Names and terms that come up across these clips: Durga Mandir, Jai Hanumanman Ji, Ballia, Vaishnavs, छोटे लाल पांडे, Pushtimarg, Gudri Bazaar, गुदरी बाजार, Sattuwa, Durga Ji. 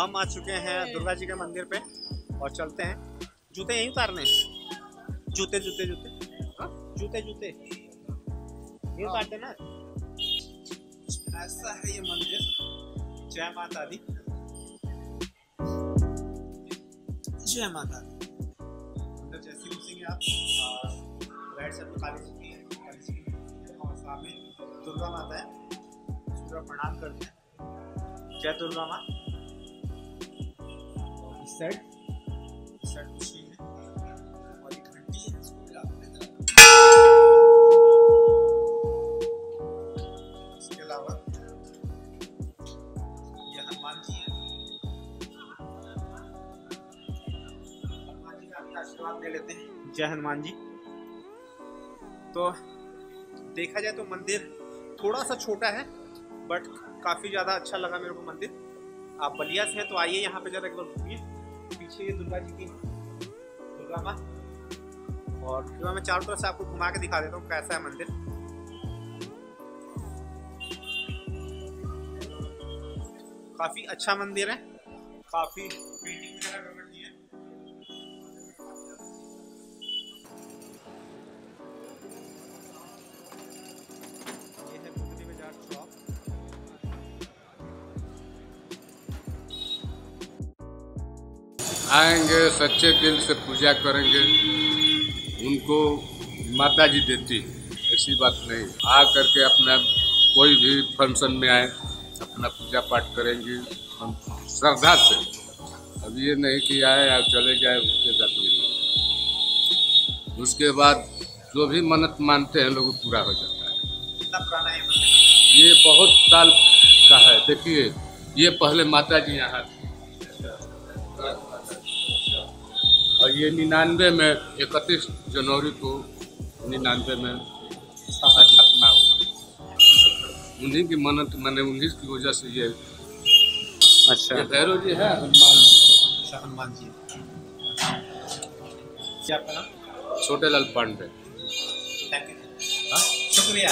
हम आ चुके हैं दुर्गा जी के मंदिर पे और चलते हैं। जूते यहीं उतारने, जूते जूते जूते हाँ जूते जूते यहीं उतारते ना। ऐसा है ये मंदिर। जय माता दी, जय माता दी। मतलब जैसे घुसेंगे आप राइट साइड में काली जी और सामने दुर्गा माता है, पूरा प्रणाम करते हैं। जय दुर्गा माँ। इस साइड कुछ नहीं है और एक घंटी है, इसको मिलाते हैं। इसके अलावा यह हनुमान जी है। हनुमान जी का आशीर्वाद ले लेते हैं। जय हनुमान जी। तो देखा जाए तो मंदिर थोड़ा सा छोटा है बट काफ़ी ज़्यादा अच्छा लगा मेरे को मंदिर। आप बलिया से हैं तो आइए यहाँ पे ज़रा एक बार घूमिए। पीछे ये दुर्गा जी की दुर्गा माँ और फिर मैं चारों तरफ से आपको घुमा के दिखा देता हूँ कैसा है मंदिर। काफ़ी अच्छा मंदिर है, काफ़ी पेंटिंग वगैरह कर रखी है। आएंगे, सच्चे दिल से पूजा करेंगे, उनको माता जी देती है, ऐसी बात नहीं। आ करके अपना कोई भी फंक्शन में आए, अपना पूजा पाठ करेंगे हम श्रद्धा से। अब ये नहीं कि आए और चले जाए, उसके साथ नहीं। उसके बाद जो भी मन्नत मानते हैं लोग पूरा हो जाता है। ये बहुत साल का है। देखिए ये पहले माता जी यहाँ और ये 99 में 31 जनवरी को 99 में स्थापना हुआ। उन्हीं की मन्नत मैंने, उन्हीं की वजह से ये। अच्छा भैरव जी है, हनुमान जी। क्या आपका नाम? छोटे लाल पांडे। शुक्रिया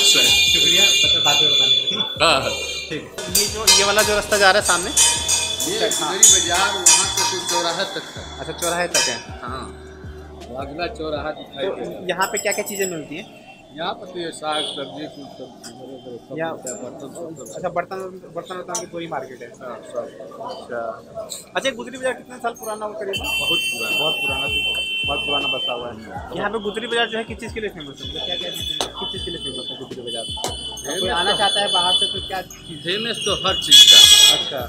शुक्रिया बताने के लिए। ये वाला जो रास्ता जा रहा है सामने, ये गुदरी बाजार, वहाँ से चौराहे तक है। अच्छा चौराहे तक है, हाँ। अगला चौराहा दिखाई तो देगा। यहाँ पे क्या क्या चीज़ें मिलती हैं? यहाँ पर तो ये साग सब्जी कुछ यहाँ बर्तन। अच्छा बर्तन की पूरी मार्केट है। अच्छा गुदरी बाजार कितने साल पुराना हो करीबन? बहुत पुराना बसा हुआ है। यहाँ पे गुदरी बाजार जो है किस चीज़ के लिए फेमस है? क्या क्या किस चीज़ के लिए फेमस है गुदरी बाजार? कोई आना चाहता है बाहर से तो क्या फेमस? तो हर चीज़ का। अच्छा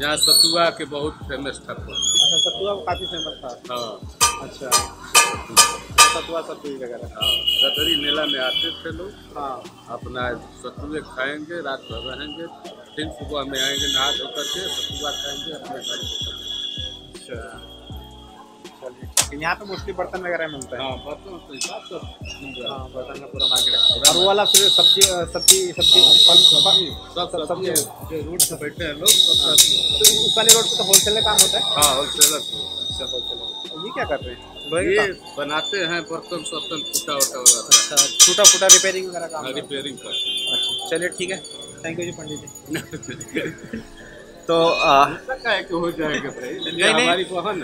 यहाँ सतुआ के बहुत फेमस था। अच्छा सतुआ काफ़ी फेमस था, हाँ। अच्छा सतुआ सतुई वगैरह, हाँ। रतरी मेला में आते थे लोग, हाँ। अपना सतुए खाएंगे, रात भर रहेंगे, फिर सुबह में आएंगे, नहा धो करके सतुआ खाएंगे अपने घर। अच्छा चलिए, यहाँ पे मोस्टली बर्तन वगैरह मिलता है, हाँ। बर्तन के हिसाब से, हाँ, बर्तन का पूरा मार्केट। और वाला फिर सब्जी सब जो रोड से बैठे हैं लोग, उस वाले रोड पे तो होलसेलर काम होता है, हाँ। होलसेलर, अच्छा होलसेलर। ये क्या कर रहे हैं? ये बनाते हैं बर्तन सर्तन छोटा रिपेयरिंग वगैरह काम, रिपेयरिंग का। अच्छा चलिए ठीक है, थैंक यू जी पंडित जी। तो हो जाएगा भाई, हमारी बहन।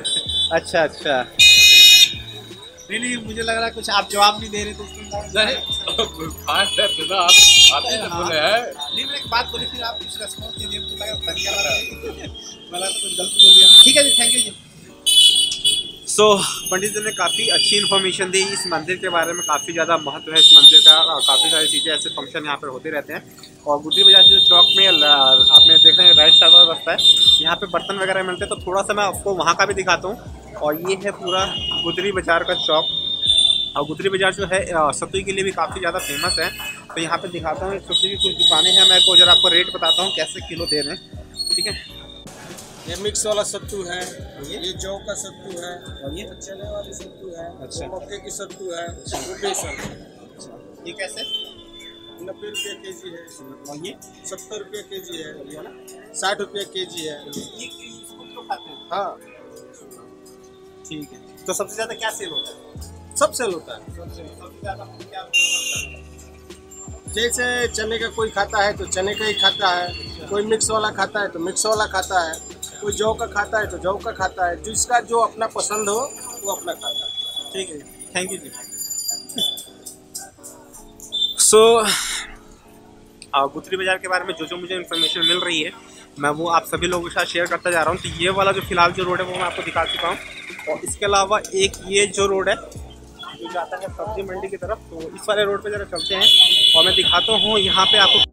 अच्छा, नहीं मुझे लग रहा है कुछ आप जवाब नहीं दे रहे तो नहीं, एक बात बोली फिर आप कुछ रेस्पॉन्स दीजिए, मुझे लगा कुछ गलत बोल दिया। ठीक है जी, थैंक यू जी। सो पंडित जी ने काफ़ी अच्छी इन्फॉर्मेशन दी इस मंदिर के बारे में। काफ़ी ज़्यादा महत्व है इस मंदिर का और काफ़ी सारी चीज़ें, ऐसे फंक्शन यहाँ पर होते रहते हैं। और गुदरी बाजार से चौक में आपने देखा है राइट साइड वाला रास्ता है, यहाँ पे बर्तन वगैरह मिलते हैं। तो थोड़ा सा मैं आपको वहाँ का भी दिखाता हूँ। और ये है पूरा गुदरी बाजार का चौक। और गुदरी बाजार जो है सतुई के लिए भी काफ़ी ज़्यादा फेमस है। तो यहाँ पे दिखाता हूँ सतुई की कुछ दुकानें हैं। मैं को जरा आपको रेट बताता हूँ कैसे किलो दे रहे हैं, ठीक है। ये मिक्स वाला सत्तू है, ये जौ का सत्तू है, और ये चने वाली सत्तू है, अच्छा मक्के की सत्तू है, वो बेसन। अच्छा ये कैसे? 90 रुपये केजी है। और ये 70 रुपये केजी है, 60 रुपये केजी है। हाँ ठीक है। तो सबसे ज़्यादा क्या सेल होता है? सब सेल होता है। सबसे ज़्यादा जैसे चने का कोई खाता है तो चने का ही खाता है, कोई मिक्स वाला खाता है तो मिक्स वाला खाता है, कोई जौ का खाता है तो जौ का खाता है, जिसका जो अपना पसंद हो वो अपना खाता है। ठीक है, थैंक यू जी। सो गुदरी बाज़ार के बारे में जो जो मुझे इन्फॉर्मेशन मिल रही है मैं वो आप सभी लोगों के साथ शेयर करता जा रहा हूँ। तो ये वाला जो फिलहाल जो रोड है वो मैं आपको दिखा चुका हूँ, और इसके अलावा एक ये जो रोड है जो जाता है सब्जी मंडी की तरफ, तो इस वाले रोड पे ज़रा चलते हैं और मैं दिखाता हूँ यहाँ पे आपको